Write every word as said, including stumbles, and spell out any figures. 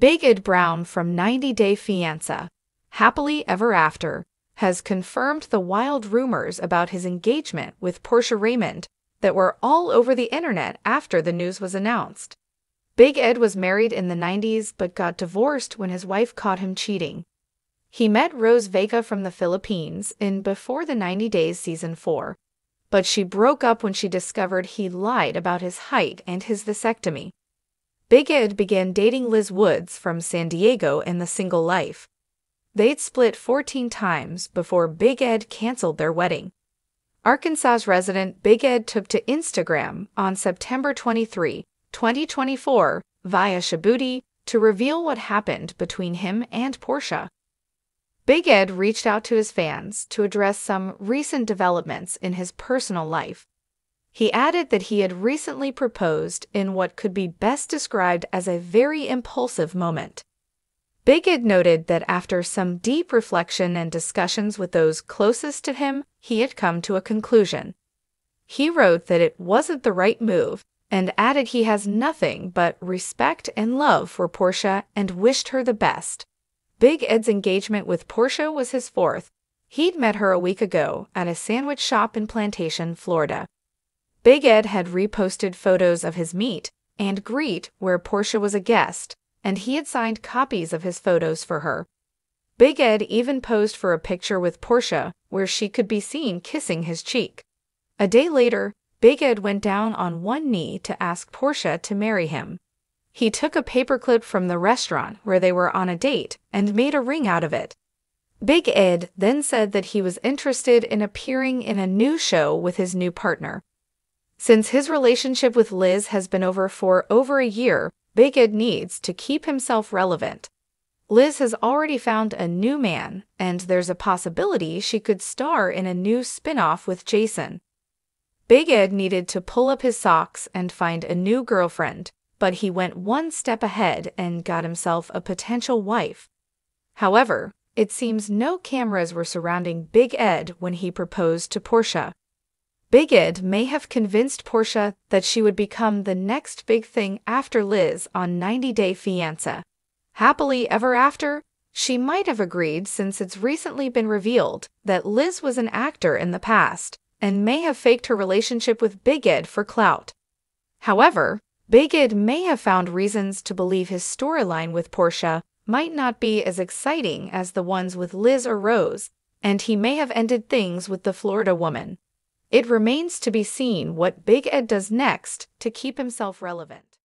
Big Ed Brown from ninety day fiancé, Happily Ever After, has confirmed the wild rumors about his engagement with Porscha Raemond that were all over the internet after the news was announced. Big Ed was married in the nineties but got divorced when his wife caught him cheating. He met Rose Vega from the Philippines in Before the ninety days Season four, but she broke up when she discovered he lied about his height and his vasectomy. Big Ed began dating Liz Woods from San Diego in The Single Life. They'd split fourteen times before Big Ed canceled their wedding. Arkansas resident Big Ed took to Instagram on September twenty-third, twenty twenty-four, via Shibuti, to reveal what happened between him and Porscha. Big Ed reached out to his fans to address some recent developments in his personal life. He added that he had recently proposed in what could be best described as a very impulsive moment. Big Ed noted that after some deep reflection and discussions with those closest to him, he had come to a conclusion. He wrote that it wasn't the right move, and added he has nothing but respect and love for Porscha and wished her the best. Big Ed's engagement with Porscha was his fourth. He'd met her a week ago at a sandwich shop in Plantation, Florida. Big Ed had reposted photos of his meet and greet where Porscha was a guest, and he had signed copies of his photos for her. Big Ed even posed for a picture with Porscha where she could be seen kissing his cheek. A day later, Big Ed went down on one knee to ask Porscha to marry him. He took a paperclip from the restaurant where they were on a date and made a ring out of it. Big Ed then said that he was interested in appearing in a new show with his new partner. Since his relationship with Liz has been over for over a year, Big Ed needs to keep himself relevant. Liz has already found a new man, and there's a possibility she could star in a new spin-off with Jason. Big Ed needed to pull up his socks and find a new girlfriend, but he went one step ahead and got himself a potential wife. However, it seems no cameras were surrounding Big Ed when he proposed to Porscha. Big Ed may have convinced Porscha that she would become the next big thing after Liz on ninety day fiancé. Happily Ever After, she might have agreed since it's recently been revealed that Liz was an actor in the past and may have faked her relationship with Big Ed for clout. However, Big Ed may have found reasons to believe his storyline with Porscha might not be as exciting as the ones with Liz or Rose, and he may have ended things with the Florida woman. It remains to be seen what Big Ed does next to keep himself relevant.